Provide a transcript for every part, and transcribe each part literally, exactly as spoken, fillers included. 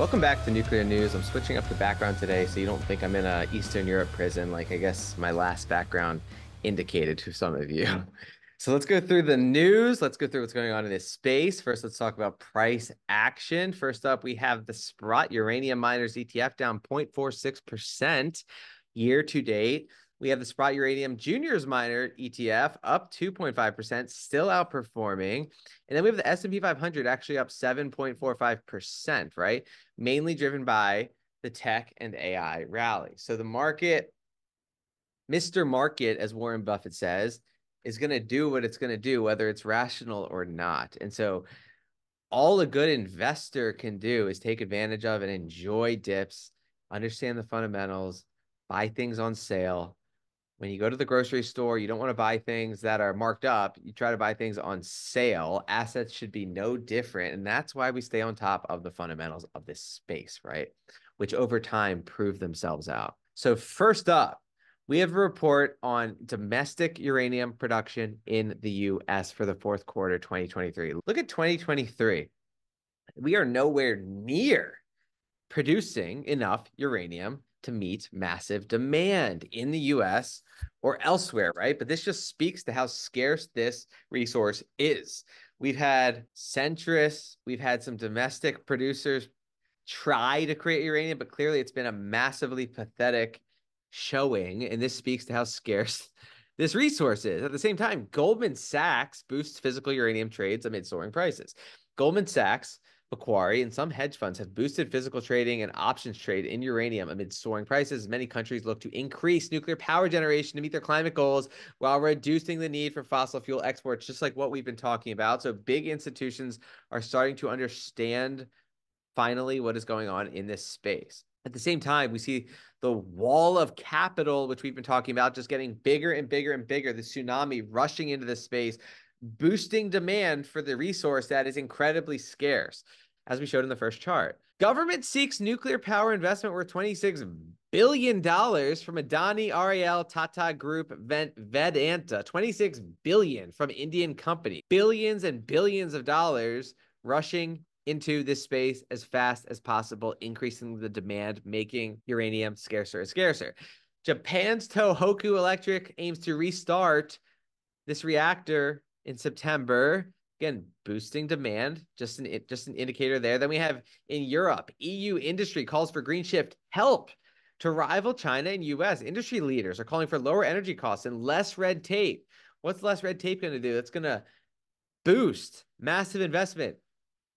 Welcome back to Nuclear News. I'm switching up the background today so you don't think I'm in a Eastern Europe prison like I guess my last background indicated to some of you. So let's go through the news. Let's go through what's going on in this space. First, let's talk about price action. First up, we have the Sprott Uranium Miners E T F down zero point four six percent year to date. We have the Sprott Uranium Juniors Miner E T F up two point five percent, still outperforming. And then we have the S and P five hundred actually up seven point four five percent, right? Mainly driven by the tech and A I rally. So the market, Mister Market, as Warren Buffett says, is going to do what it's going to do, whether it's rational or not. And so all a good investor can do is take advantage of and enjoy dips, understand the fundamentals, buy things on sale. When you go to the grocery store, you don't want to buy things that are marked up. You try to buy things on sale. Assets should be no different. And that's why we stay on top of the fundamentals of this space, right? Which over time prove themselves out. So first up, we have a report on domestic uranium production in the U S for the fourth quarter twenty twenty-three. Look at twenty twenty-three. We are nowhere near producing enough uranium to meet massive demand in the U S or elsewhere, right? But this just speaks to how scarce this resource is. We've had centrists, we've had some domestic producers try to create uranium, but clearly it's been a massively pathetic showing, and this speaks to how scarce this resource is. At the same time, Goldman Sachs boosts physical uranium trades amid soaring prices. Goldman Sachs, Macquarie, and some hedge funds have boosted physical trading and options trade in uranium amid soaring prices. Many countries look to increase nuclear power generation to meet their climate goals while reducing the need for fossil fuel exports, just like what we've been talking about. So big institutions are starting to understand finally what is going on in this space. At the same time, we see the wall of capital, which we've been talking about, just getting bigger and bigger and bigger, the tsunami rushing into this space, boosting demand for the resource that is incredibly scarce, as we showed in the first chart. Government seeks nuclear power investment worth twenty-six billion dollars from Adani, R I L, Tata Group, Vedanta, twenty-six billion dollars from Indian company. Billions and billions of dollars rushing into this space as fast as possible, increasing the demand, making uranium scarcer and scarcer. Japan's Tohoku Electric aims to restart this reactor in September, again, boosting demand, just an, just an indicator there. Then we have in Europe, E U industry calls for green shift help to rival China and U S Industry leaders are calling for lower energy costs and less red tape. What's less red tape going to do? That's going to boost massive investment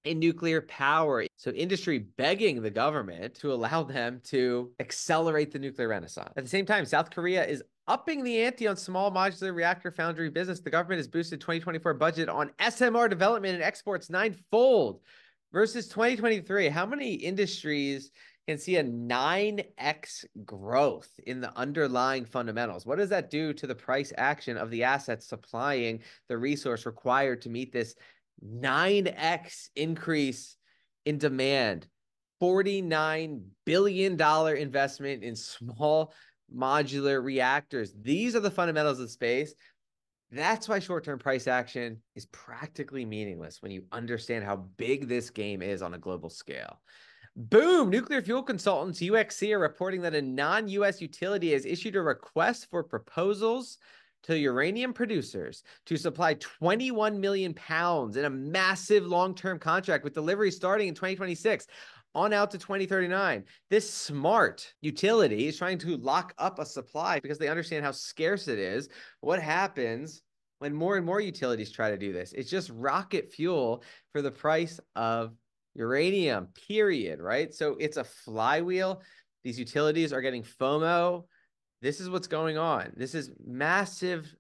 in nuclear power. So industry begging the government to allow them to accelerate the nuclear renaissance. At the same time, South Korea is upping the ante on small modular reactor foundry business. The government has boosted twenty twenty-four budget on S M R development and exports ninefold versus twenty twenty-three. How many industries can see a nine X growth in the underlying fundamentals? What does that do to the price action of the assets supplying the resource required to meet this nine X increase in demand? Forty-nine billion dollars investment in small modular reactors. These are the fundamentals of space. That's why short-term price action is practically meaningless when you understand how big this game is on a global scale. Boom! Nuclear fuel consultants U X C are reporting that a non-U S utility has issued a request for proposals to uranium producers to supply twenty-one million pounds in a massive long-term contract with delivery starting in twenty twenty-six on out to twenty thirty-nine. This smart utility is trying to lock up a supply because they understand how scarce it is. What happens when more and more utilities try to do this? It's just rocket fuel for the price of uranium, period, right? So it's a flywheel. These utilities are getting FOMO. This is what's going on. This is massive.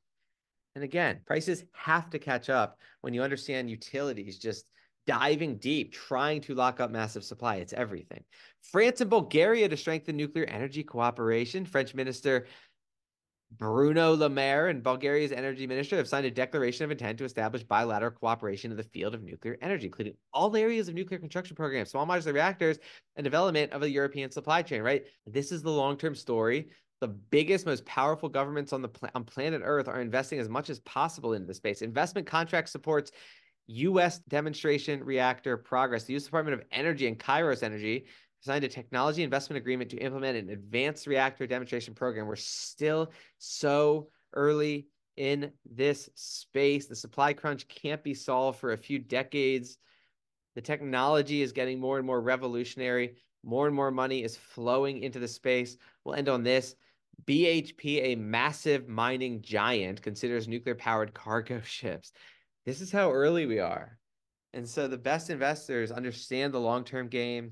And again, prices have to catch up when you understand utilities just diving deep, trying to lock up massive supply. It's everything. France and Bulgaria to strengthen nuclear energy cooperation. French Minister Bruno Le Maire and Bulgaria's energy minister have signed a declaration of intent to establish bilateral cooperation in the field of nuclear energy, including all areas of nuclear construction programs, small modular reactors, and development of a European supply chain, right? This is the long-term story. The biggest, most powerful governments on the pl- on planet Earth are investing as much as possible into the space. Investment contract supports U S demonstration reactor progress. The U S Department of Energy and Kairos Energy signed a technology investment agreement to implement an advanced reactor demonstration program. We're still so early in this space. The supply crunch can't be solved for a few decades. The technology is getting more and more revolutionary. More and more money is flowing into the space. We'll end on this. B H P, a massive mining giant, considers nuclear-powered cargo ships. This is how early we are. And so the best investors understand the long-term game,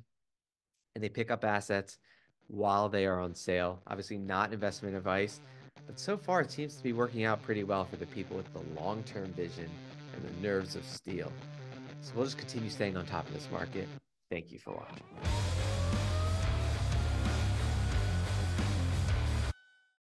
and they pick up assets while they are on sale. Obviously not investment advice, but so far it seems to be working out pretty well for the people with the long-term vision and the nerves of steel. So we'll just continue staying on top of this market. Thank you for watching.